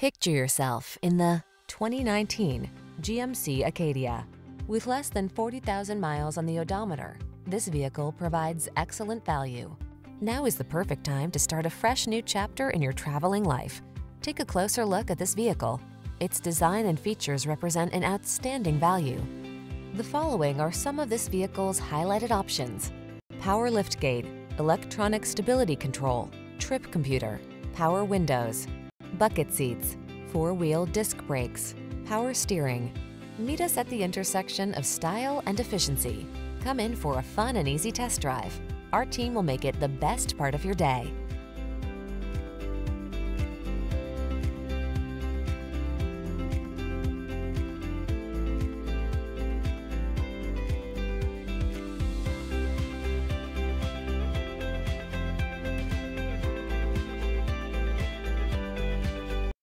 Picture yourself in the 2019 GMC Acadia. With less than 40,000 miles on the odometer, this vehicle provides excellent value. Now is the perfect time to start a fresh new chapter in your traveling life. Take a closer look at this vehicle. Its design and features represent an outstanding value. The following are some of this vehicle's highlighted options: power liftgate, electronic stability control, trip computer, power windows, bucket seats, four-wheel disc brakes, power steering. Meet us at the intersection of style and efficiency. Come in for a fun and easy test drive. Our team will make it the best part of your day.